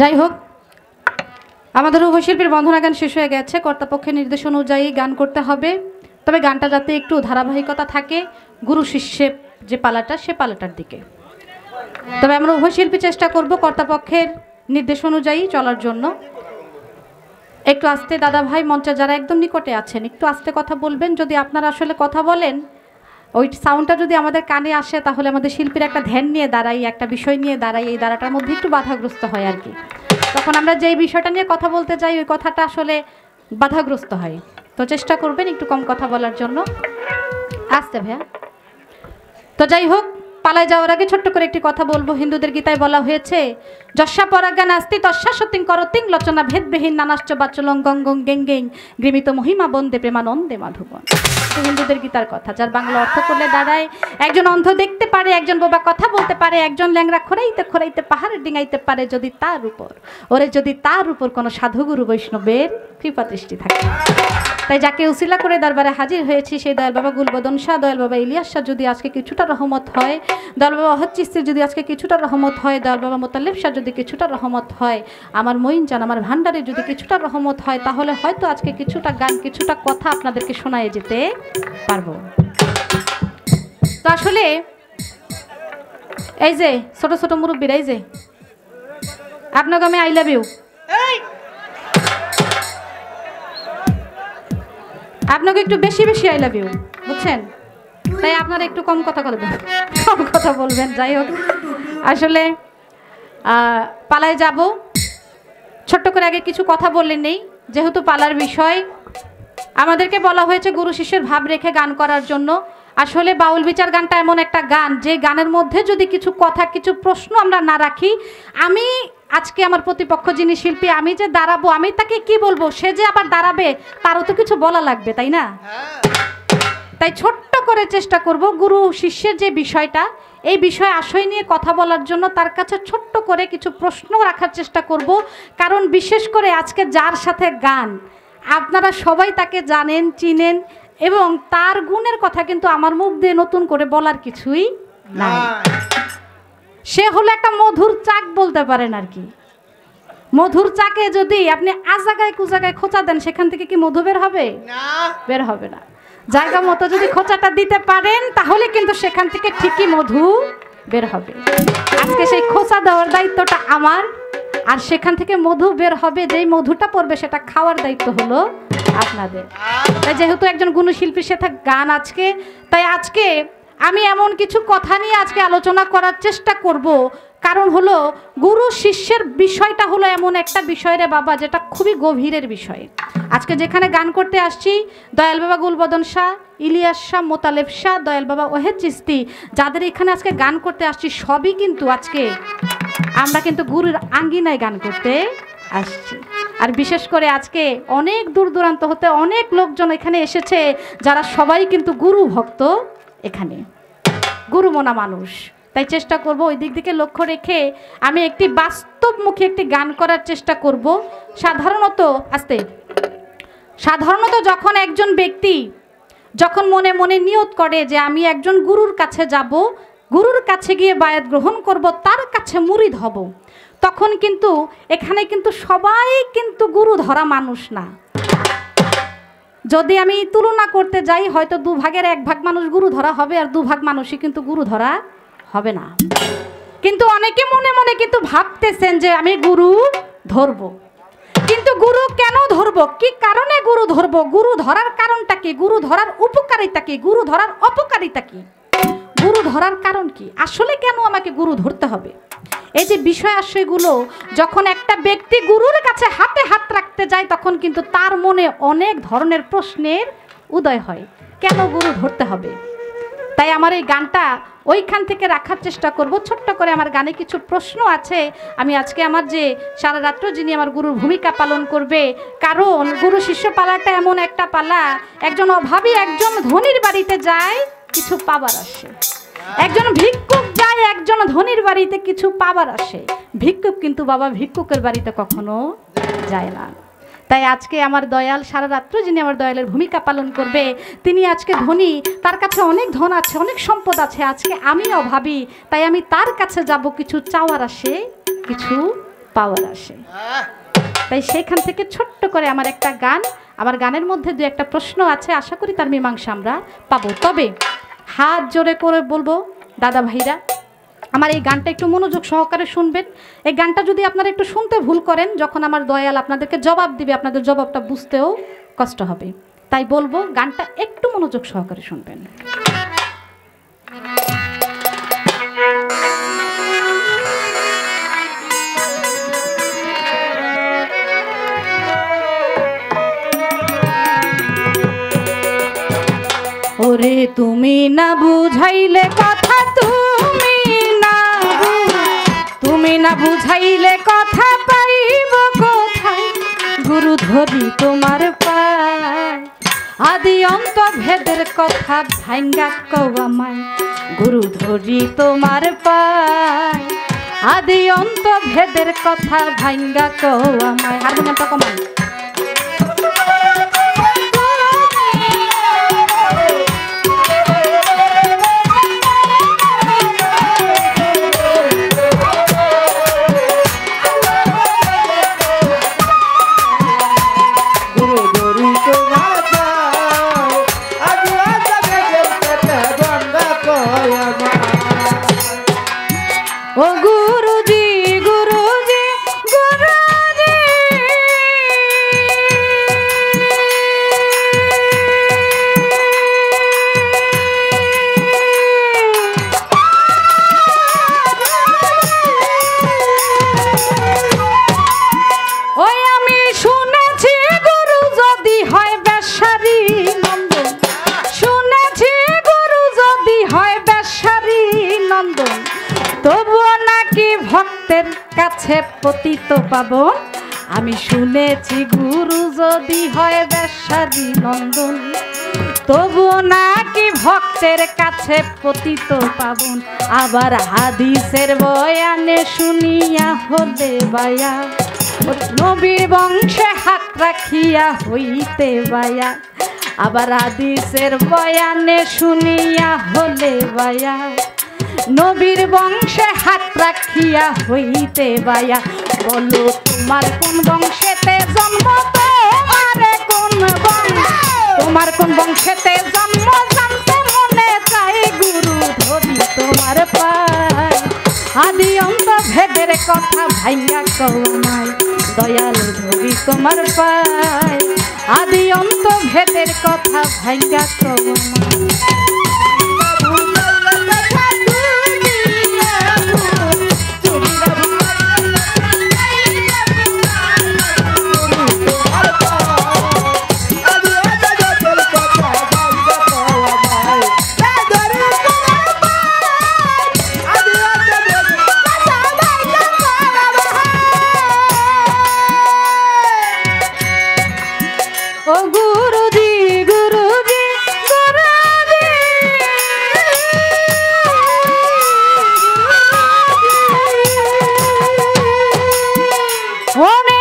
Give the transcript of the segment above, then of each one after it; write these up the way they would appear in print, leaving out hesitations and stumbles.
যাই হোক আমাদের উপশিল্পীর বন্ধনা গান শেষ হয়ে গেছে। কর্তাপক্ষের নির্দেশ অনুযায়ী গান করতে হবে, তবে গানটা যাতে একটু ধারাবাহিকতা থাকে গুরু শিষ্যের যে পালাটা সে পালাটার দিকে। তবে আমরা উপশিল্পী চেষ্টা করব কর্তাপক্ষের নির্দেশ অনুযায়ী চলার জন্য। একটু আস্তে দাদা ভাই মঞ্চে যারা একদম নিকটে আছেন একটু আস্তে কথা বলবেন। যদি আপনারা আসলে কথা বলেন ওই সাউন্ডটা যদি আমাদের কানে আসে তাহলে আমাদের শিল্পীর একটা ধ্যান নিয়ে দাঁড়াই, একটা বিষয় নিয়ে দাঁড়াই, এই দাঁড়াটার মধ্যে একটু বাধাগ্রস্ত হয় আর কি। তখন আমরা যেই বিষয়টা নিয়ে কথা বলতে চাই ওই কথাটা আসলে বাধাগ্রস্ত হয়। তো চেষ্টা করবেন একটু কম কথা বলার জন্য, আস্তে ভাইয়া। তো যাই হোক পালায় যাওয়ার আগে ছোট্ট করে একটি কথা বলবো। হিন্দুদের গীতায় বলা হয়েছে যস্যা পরাজ্ঞা নাস্তি তস্যা সত্যিং করতিং লচনা ভেদবিহীন নানাশ্চ বাচলং গং গং গেং গেং গৃমিত মহিমা বন্দে প্রেমানন্দে মাধুবন। হিন্দুদের গীতার কথা, যার বাংলা অর্থ করলে দাঁড়ায় একজন অন্ধ দেখতে পারে, একজন বোবা কথা বলতে পারে, একজন ল্যাংরা খোরাইতে খোরাইতে পাহাড়ে ডিঙাইতে পারে, যদি তার উপর কোনো সাধুগুরু বৈষ্ণবের কৃপা দৃষ্টি থাকে। তাই যাকে উসিলা করে দরবারে হাজির হয়েছি সেই দয়াল বাবা গুলবদন শাহ, দয়াল বাবা ইলিয়াস শাহ যদি আজকে কিছুটা রহমত হয়, দয়াল বাবা অহচ্চিস্তির যদি আজকে কিছুটা রহমত হয়, দয়াল বাবা মোতাল্লেব শাহ যদি কিছুটা রহমত হয়, আমার মঈনজান আমার ভান্ডারে যদি কিছুটা রহমত হয়, তাহলে হয়তো আজকে কিছুটা গান কিছুটা কথা আপনাদেরকে শোনায় যেতে পারবো। তো আসলে এই যে ছোট ছোট মুরব্বীরা, এই যে আপনাকে আমি আই লাভ ইউ, আপনাকে একটু বেশি বেশি আই লাভ ইউ, বুঝছেন? তাই আপনারা একটু কম কথা বলবেন। যাই হোক আসলে পালায় যাব, ছোট্ট করে আগে কিছু কথা বললে নেই, যেহেতু পালার বিষয় আমাদেরকে বলা হয়েছে গুরু শিষ্যের ভাব রেখে গান করার জন্য। আসলে বাউল বিচার গানটা এমন একটা গান যে গানের মধ্যে যদি কিছু কথা কিছু প্রশ্ন আমরা না রাখি, আমি আজকে আমার প্রতিপক্ষ যিনি শিল্পী আমি যে দাঁড়াবো আমি তাকে কি বলবো, সে যে আবার দাঁড়াবে তারও তো কিছু বলা লাগবে, তাই না? তাই ছোট্ট করে চেষ্টা করব গুরু শিষ্যের যে বিষয়টা এই বিষয় আশয় নিয়ে কথা বলার জন্য, তার কাছে ছোট্ট করে কিছু প্রশ্ন রাখার চেষ্টা করব। কারণ বিশেষ করে আজকে যার সাথে গান আপনারা সবাই তাকে জানেন চিনেন, এবং তার গুণের কথা কিন্তু আমার মুখ দিয়ে নতুন করে বলার কিছুই নাই। সে হলো একটা মধুর চাক বলতে পারেন আর কি। মধুর চাকে যদি আপনি আজাগায় কুজাগায় খোঁচা দেন সেখান থেকে কি মধু বের হবে? বের হবে না। জায়গা মতো যদি খোঁচাটা দিতে পারেন তাহলে কিন্তু সেখান থেকে ঠিকই মধু বের হবে। আজকে সেই খোঁচা দেওয়ার দায়িত্বটা আমার, আর সেখান থেকে মধু বের হবে, যেই মধুটা পড়বে সেটা খাওয়ার দায়িত্ব হলো আপনাদের। তাই যেহেতু একজন গুণশিল্পীর সাথে গান আজকে, তাই আজকে আমি এমন কিছু কথা নিয়ে আজকে আলোচনা করার চেষ্টা করব। কারণ হলো গুরু শিষ্যের বিষয়টা হলো এমন একটা বিষয় রে বাবা যেটা খুবই গভীরের বিষয়। আজকে যেখানে গান করতে আসছি দয়াল বাবা গুলবদন শাহ, ইলিয়াস শাহ, মোতালেব শাহ, দয়াল বাবা ওহেদ চিস্তি, যাদের এখানে আজকে গান করতে আসছি সবই কিন্তু আজকে আমরা কিন্তু গুরুর আঙ্গিনায় গান করতে আসছি। আর বিশেষ করে আজকে অনেক দূর দূরান্ত হতে অনেক লোকজন এখানে এসেছে, যারা সবাই কিন্তু গুরু ভক্ত, এখানে গুরু মনা মানুষ। তাই চেষ্টা করব ওই দিক থেকে লক্ষ্য রেখে আমি একটি বাস্তবমুখী একটি গান করার চেষ্টা করব। সাধারণত যখন একজন ব্যক্তি যখন মনে মনে নিয়ত করে যে আমি একজন গুরুর কাছে যাব, গুরুর কাছে গিয়ে বায়াত গ্রহণ করব, তার কাছে মুরিদ হব, তখন কিন্তু এখানে কিন্তু সবাই কিন্তু গুরু ধরা মানুষ না। যদি আমি তুলনা করতে যাই হয়তো দুভাগের এক ভাগ মানুষ গুরু ধরা হবে, আর দুভাগ মানুষই কিন্তু গুরু ধরা হবে না। কিন্তু অনেকে মনে মনে কিন্তু ভাবতেছেন যে আমি গুরু ধরব, কিন্তু গুরু কেন ধরব, কি কারণে গুরু ধরব, গুরু ধরার কারণটা কি, গুরু ধরার উপকারিতা কি, গুরু ধরার অপকারিতা কি, গুরু ধরার কারণ কি, আসলে কেন আমাকে গুরু ধরতে হবে, এই যে বিষয় আশয়গুলো যখন একটা ব্যক্তি গুরুর কাছে হাতে হাত রাখতে যায় তখন কিন্তু তার মনে অনেক ধরনের প্রশ্নের উদয় হয়, কেন গুরু ধরতে হবে। তাই আমার এই গানটা ওইখান থেকে রাখার চেষ্টা করব। ছোট্ট করে আমার গানে কিছু প্রশ্ন আছে। আমি আজকে আমার যে সারা রাত্র যিনি আমার গুরুর ভূমিকা পালন করবে, কারণ গুরু শিষ্য পালাটা এমন একটা পালা, একজন অভাবী একজন ধনীর বাড়িতে যায় কিছু পাবার আসে, একজন ভিক্ষুক যায় একজন ধনীর বাড়িতে কিছু পাবার আসে, ভিক্ষুক কিন্তু বাবা ভিক্ষুকের বাড়িতে কখনো যায় না। তাই আজকে আমার দয়াল সারা রাত্র যিনি আমার দয়ালের ভূমিকা পালন করবে, তিনি আজকে ধনী, তার কাছে অনেক ধন আছে অনেক সম্পদ আছে, আজকে আমি অভাবী, তাই আমি তার কাছে যাব কিছু চাওয়ার আসে কিছু पावर आसे ताई सेखान थेके छोट्टो करे आमार एकटा गान आमार गानेर मध्ये दुई एकटा प्रश्न आछे आशा करी तार मीमांसा आमरा पाबो तबे हाथ जोरे करे बोलबो दादा भाईरा आमार एई गानटा एकटु मनोयोग सहकारे शुनबेन एई गानटा जोदि आपनारा एकटु शुनते भूल करेन जखन आमार दयाल आपनादेरके जवाब दिबे आपनादेर जवाबटा बुझतेओ कष्ट होबे ताई बोलबो गानटा एकटु मनोयोग सहकारे शुनबेन ওরে তুমি না বুঝাইলে কথা তুমি না বুঝাইলে কথা পাইব কোথায় গুরু ধরি তোমার পায় আদি অন্ত ভেদের কথা ভাঙ্গা কও আমায় গুরু ধরি তোমার পায় আদি অন্ত ভেদের কথা ভাঙ্গা কও আমায় হারমোনিয়ামটা কমায় পতিত পাবো আমি শুনেছি গুরু যদি হয় বেশারি নন্দন তবুও নাকি ভক্তের কাছে পতিত পাবন আবার হাদিসের বয়ানে শুনিয়া হতে বায়া নবীর বংশে হাত রাখিয়া হইতে বায়া আবার হাদিসের বয়ানে শুনিয়া হলে বায়া নবীর বংশে হাত রাখিয়া হইতে বায়া বলো তোমার কোন বংশেতে জন্ম তোমার কোন বংশেতে জন্ম জানতে মনে চাই গুরু ধরি তোমার পায় আদি অন্ত ভেদের কথা ভাইয়া কও আমায় দয়াল ধরি তোমার পায় আদি অন্ত ভেদের কথা ভাইয়া কও আমায়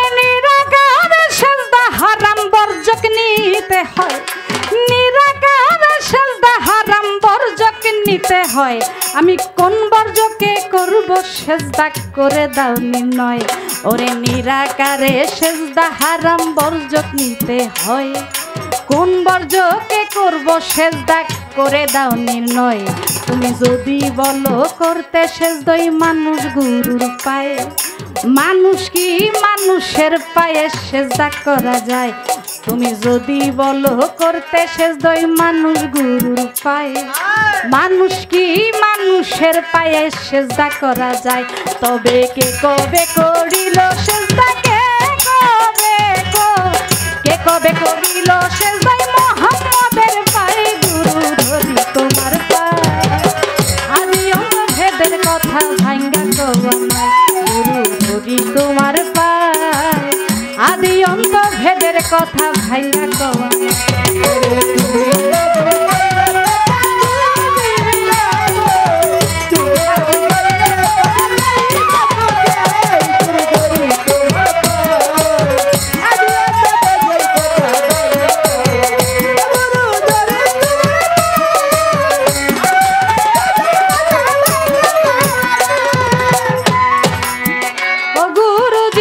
मानुष की मानुषेर पाये सेजदा करा जाए तुमी जोदी बोलो करते सेजदाई मानुष गुरुर पाये मानुष की मानुषेर पाये सेजदा करा जाए तबे के कबे करिलो सेजदा के कबे करिलो सेजदाई मोहम्मदेर पाये गुरु धरि तोमार पाये आदि अंग भेदेर कथा भांगा कवा नाय गुरु धरि तोमार पाये आदि अंग भेदेर कथा भांगा कवा गुरु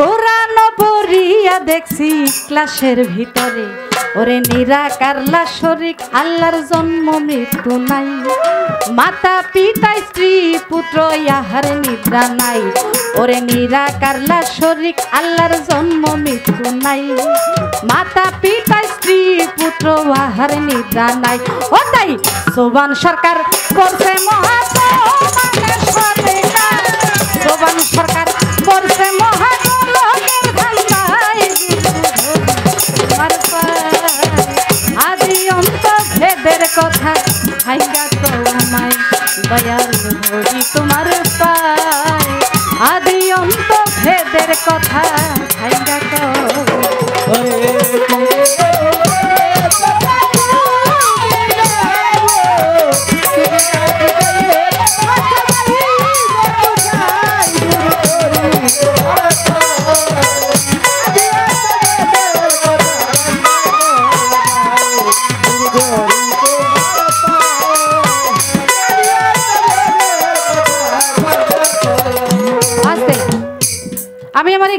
কোরআন পড়িয়া দেখছি ক্লাসের ভিতরে ওরে নিরাকার লাশরিক আল্লাহর জন্ম মৃত্যু নাই মাতা পিতা স্ত্রী পুত্র ইহার নিদ্রা নাই ওরে নিরাকার লাশরিক আল্লাহর জন্ম মৃত্যু নাই মাতা পিতা স্ত্রী পুত্র ইহার নিদ্রা নাই ও তাই সোবহান সরকার করছে সোবহান সরকার করছে कथा आएगा तो माय बयार होगी तुम्हारे पाए आदि अंत भेदेर कथा आएगा तो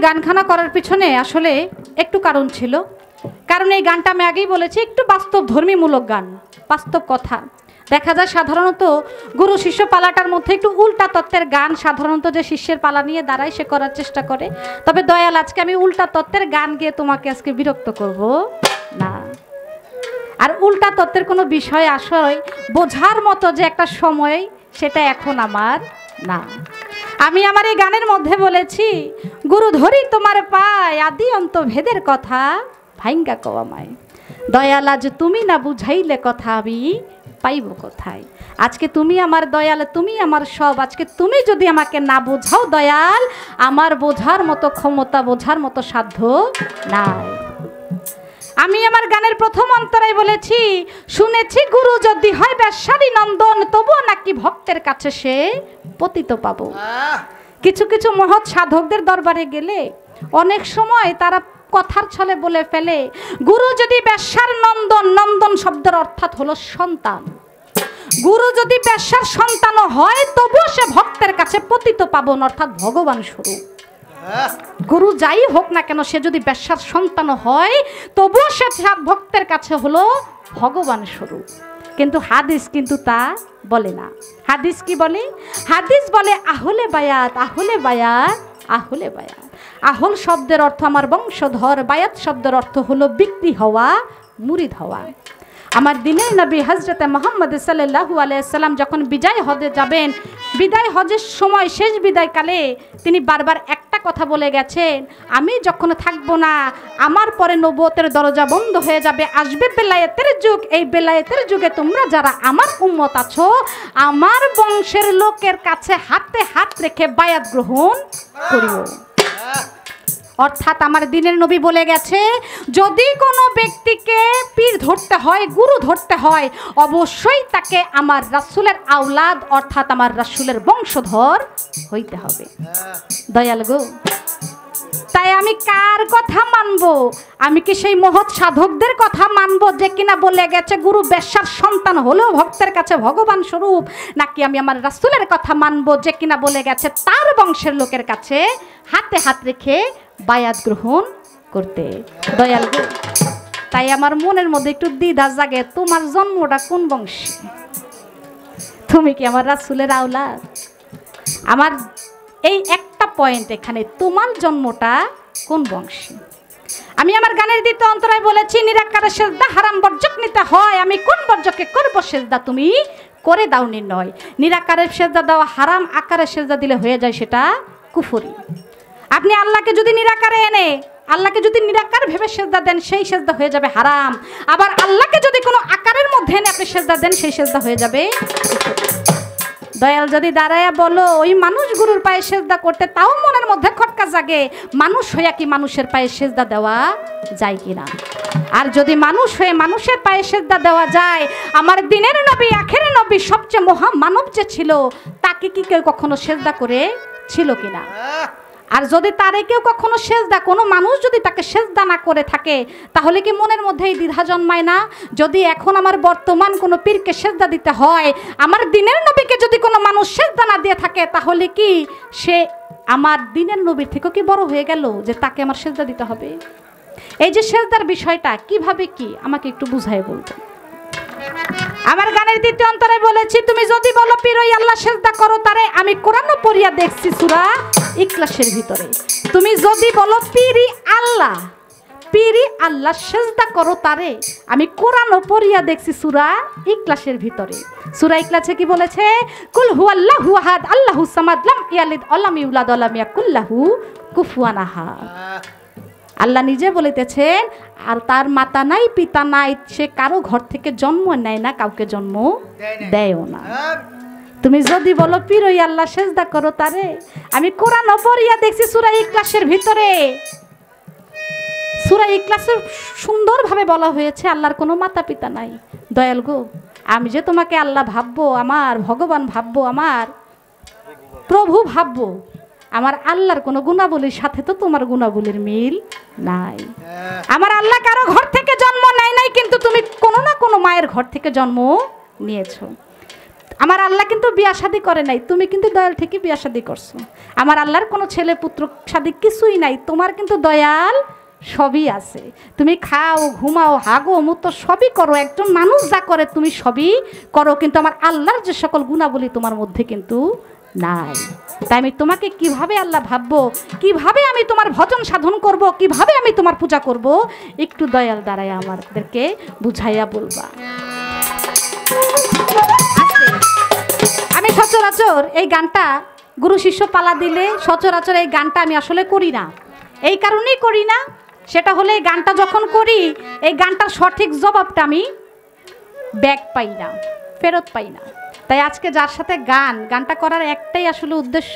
গানখানা করার পিছনে আসলে একটু কারণ ছিল। কারণ এই গানটা আমি আগেই বলেছি একটু বাস্তব ধর্মীমূলক গান, বাস্তব কথা। দেখা যায় সাধারণত গুরু শিষ্য পালাটার মধ্যে একটু উল্টা তত্ত্বের গান সাধারণত যে শিষ্যের পালা নিয়ে দাঁড়ায় সে করার চেষ্টা করে। তবে দয়াল আজকে আমি উল্টা তত্ত্বের গান গিয়ে তোমাকে আজকে বিরক্ত করব না। আর উল্টা তত্ত্বের কোনো বিষয় আশয় বোঝার মতো যে একটা সময় সেটা এখন আমার না। আমি আমার এই গানের মধ্যে বলেছি গুরু ধরি তোমার পায় আদি অন্ত ভেদের কথা ভাইঙ্গা কওয়ামায় দয়াল আজ তুমি না বুঝাইলে কথা আমি পাইব কোথায়। আজকে তুমি আমার দয়াল, তুমি আমার সব। আজকে তুমি যদি আমাকে না বোঝাও দয়াল, আমার বোঝার মতো ক্ষমতা, বোঝার মতো সাধ্য নাই। আমি আমার গানের প্রথম অন্তরায় বলেছি শুনেছি গুরু যদি হয় বেশ্যারি নন্দন তবুও নাকি ভক্তের কাছে সে পতিত পাবো। কিছু কিছু মহৎ সাধকদের দরবারে গেলে অনেক সময় তারা কথার ছলে বলে ফেলে গুরু যদি বেশ্যার নন্দন, নন্দন শব্দের অর্থাৎ হলো সন্তান, গুরু যদি বেশ্যার সন্তান হয় তবুও সে ভক্তের কাছে পতিত পাবন অর্থাৎ ভগবান স্বরূপ। গুরু যাই হোক না কেন সে যদি বেশ্যার সন্তান হয় তবুও সে ভক্তের কাছে হলো ভগবান স্বরূপ। কিন্তু হাদিস কিন্তু তা বলে না। হাদিস কি বলে? হাদিস বলে আহলে বায়াত, আহলে বায়াত, আহলে বায়াত। আহল শব্দের অর্থ আমার বংশধর, বায়াত শব্দের অর্থ হলো বিক্রি হওয়া, মুরিদ হওয়া। আমার দিনের নবী হজরতে মোহাম্মদ সাল্লাল্লাহু আলাইহি সাল্লাম যখন বিদায় হজে যাবেন, বিদায় হজের সময় শেষ বিদায়কালে তিনি বারবার একটা কথা বলে গেছেন, আমি যখন থাকবো না আমার পরে নবুয়তের দরজা বন্ধ হয়ে যাবে, আসবে বেলায়েতের যুগ। এই বেলায়েতের যুগে তোমরা যারা আমার উম্মত আছো আমার বংশের লোকের কাছে হাতে হাত রেখে বায়াত গ্রহণ করিও। অর্থাৎ আমার দিনের নবী বলে গেছে যদি কোনো ব্যক্তিকে পীর ধরতে হয়, গুরু ধরতে হয়, অবশ্যই তাকে আমার রাসূলের আওলাদ অর্থাৎ আমার রাসূলের বংশধর হইতে হবে। দয়াল গো, তাই আমি কার কথা মানবো? আমি কি সেই মহৎ সাধকদের কথা মানবো যে কিনা বলে গেছে গুরু বেশ্যার সন্তান হলেও ভক্তের কাছে ভগবান স্বরূপ, নাকি আমি আমার রাসূলের কথা মানবো যে কিনা বলে গেছে তার বংশের লোকের কাছে হাতে হাত রেখে বায়াত গ্রহণ করতে? দয়াল গো, তাই আমার মনের মধ্যে একটু দ্বিধা জাগে তোমার জন্মটা কোন বংশে? তুমি কি আমার রাসূলের আওলাদ? আমার এই একটা পয়েন্ট এখানে, তোমার জন্মটা কোন বংশে? আমি আমার গানের দ্বিতীয় অন্তরায় বলেছি নিরাকারে সেজদা হারাম বর্জক নিতে হয়, আমি কোন বর্জকে করব সেজদা তুমি করে দাও নির্ণয়। নিরাকারে সেজদা দাও হারাম, আকারে সেজদা দিলে হয়ে যায় সেটা কুফরি। আপনি আল্লাহকে যদি নিরাকারে এনে, আল্লাহকে যদি নিরাকার ভেবে সেজদা দেন সেই সেজদা হয়ে যাবে হারাম। আবার আল্লাহকে যদি কোনো আকারের মধ্যে এনে আপনি সেজদা দেন সেই সেজদা হয়ে যাবে। দয়াল যদি দাঁড়ায়া বলো ওই মানুষ গুরুর পায়ে সেজদা করতে, তাও মনের মধ্যে খটকা জাগে মানুষ হইয়া কি মানুষের পায়ে সেজদা দেওয়া যায় কিনা। আর যদি মানুষ হয়ে মানুষের পায়ে সেজদা দেওয়া যায়, আমার দিনের নবী আখের নবী সবচেয়ে মহা মানব যে ছিল তাকে কি কেউ কখনো সেজদা করে ছিল কিনা? আর যদি তারে কেউ কখনো সেজদা, কোনো মানুষ যদি তাকে সেজদা না করে থাকে তাহলে কি মনের মধ্যে এই দ্বিধা জন্মায় না? যদি এখন আমার বর্তমান কোনো পীরকে সেজদা দিতে হয়, আমার দিনের নবীকে যদি কোনো মানুষ সেজদা না দিয়ে থাকে তাহলে কি সে आमार दीनेर नबीर थेकेও কি বড় হয়ে গেল যে তাকে আমার সেজদা দিতে হবে। এই যে সেজদার বিষয়টা কিভাবে কি আমাকে একটু বুঝায় বলবেন। আমার গানের দ্বিতীয় অন্তরে বলেছি তুমি যদি বলো পীরই আল্লাহ সেজদা করো তারে, আমি কোরআনও পড়িয়া দেখছি সূরা ইখলাসের ভিতরে। তুমি যদি বলো পীরই আল্লাহ সেজদা করো তারে, আমি কোরআনও পড়িয়া দেখছি সূরা ইখলাসের ভিতরে। সূরা ইখলাসে কি বলেছে, কুল হুয়াল্লাহু আহাদ আল্লাহু সামাদ লাম ইয়ালিদ ওয়া লাম ইউলাদ ওয়া লাম ইয়াকুল লাহু কুফুয়ান আহাদ। আল্লাহ নিজে বলিতেছেন আর তার মাতা নাই পিতা নাই, সে কারো ঘর থেকে জন্ম নেয় না, কাউকে জন্ম দেয়ও না। তুমি যদি বলো পীরই আল্লাহ সেজদা করো তারে, আমি কোরআন পড়িয়া দেখছি সূরা ইখলাসের ভিতরে। সূরা ইখলাসে সুন্দরভাবে বলা হয়েছে আল্লাহর কোনো মাতা পিতা নাই। দয়াল গো, আমি যে তোমাকে আল্লাহ ভাববো, আমার ভগবান ভাববো, আমার প্রভু ভাববো, আমার আল্লাহর কোনো গুণাবলীর সাথে তো তোমার গুণাবলীর মিল নাই। আমার আল্লাহ কারো ঘর থেকে জন্ম নেয় নাই, কিন্তু তুমি কোনো না কোনো মায়ের ঘর থেকে জন্ম নিয়েছো। আমার আল্লাহ কিন্তু বিয়া শাদী করে নাই, তুমি কিন্তু দয়াল থেকে বিয়া শাদী করছো। আমার আল্লাহর কোনো ছেলে পুত্র শাদী কিছুই নাই, তোমার কিন্তু দয়াল সবই আছে। তুমি খাও ঘুমাও হাগো মুতো সবই করো, একজন মানুষ যা করে তুমি সবই করো, কিন্তু আমার আল্লাহর যে সকল গুণাবলী তোমার মধ্যে কিন্তু নাই। তাই আমি তোমাকে কিভাবে আল্লাহ ভাববো, কিভাবে আমি তোমার ভজন সাধন করব, কিভাবে আমি তোমার পূজা করব, একটু দয়াল দ্বারায় আমাদেরকে বুঝাইয়া বলবা। আমি সচরাচর এই গানটা গুরু শিষ্য পালা দিলে সচরাচর এই গানটা আমি আসলে করি না, এই কারণেই করি না, সেটা হলে এই গানটা যখন করি এই গানটার সঠিক জবাবটা আমি ব্যাক পাই না, ফেরত পাই না। তাই আজকে যার সাথে গানটা করার একটাই আসলে উদ্দেশ্য,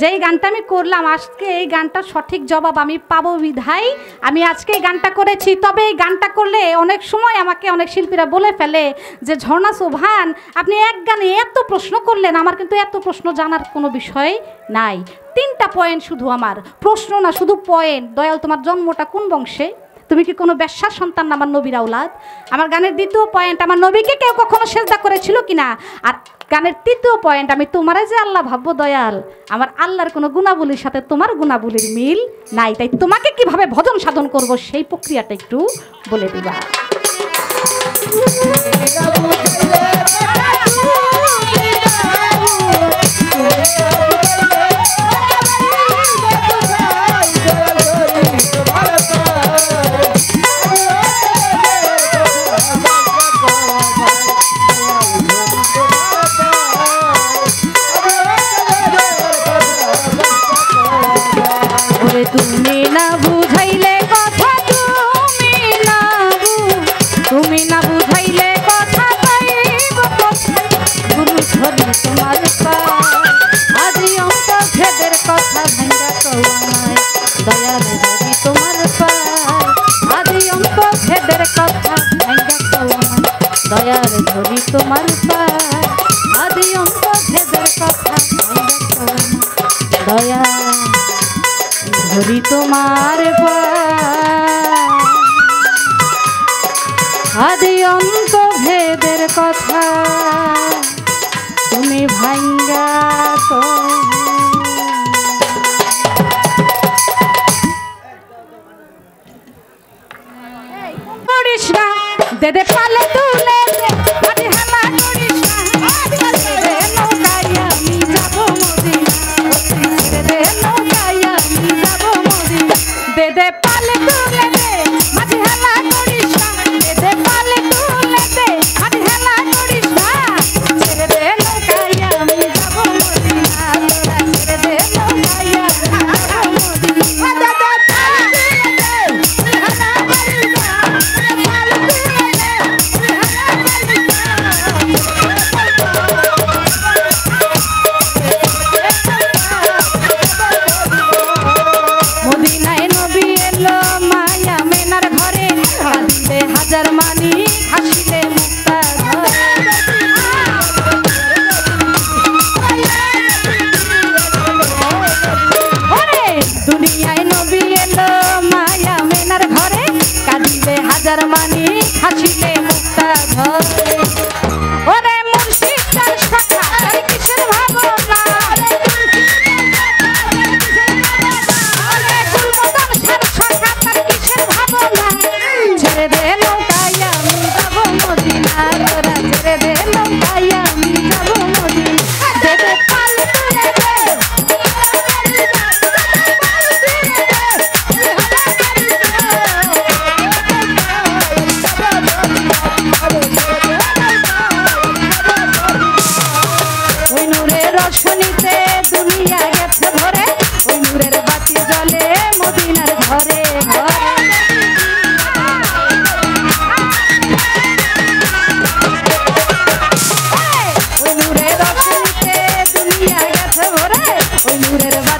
যে এই গানটা আমি করলাম আজকে এই গানটার সঠিক জবাব আমি পাবো বিধায় আমি আজকে এই গানটা করেছি। তবে এই গানটা করলে অনেক সময় আমাকে অনেক শিল্পীরা বলে ফেলে যে ঝর্ণা সোবহান আপনি এক গানে এত প্রশ্ন করলেন, আমার কিন্তু এত প্রশ্ন জানার কোনো বিষয় নাই। 3টা পয়েন্ট শুধু, আমার প্রশ্ন না শুধু পয়েন্ট। দয়াল তোমার জন্মটা কোন বংশে, তুমি কি কোনো বেশ্যার সন্তান, আমার নবীর আওলাদ। আমার গানের দ্বিতীয় পয়েন্ট আমার নবীকে কেউ কখনো সেজদা করেছিল কিনা। আর গানের তৃতীয় পয়েন্ট আমি তোমারে যে আল্লাহ ভাববো দয়াল, আমার আল্লাহর কোনো গুণাবলীর সাথে তোমার গুণাবলীর মিল নাই, তাই তোমাকে কিভাবে ভজন সাধন করব সেই প্রক্রিয়াটা একটু বলে দিবা।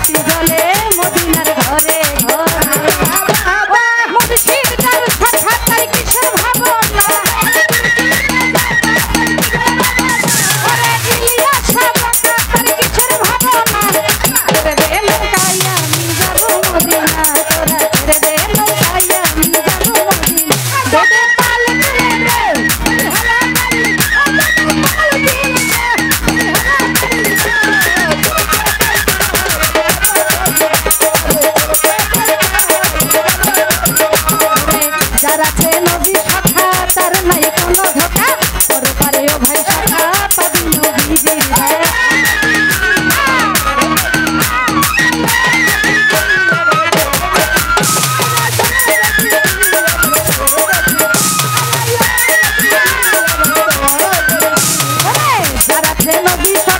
Let me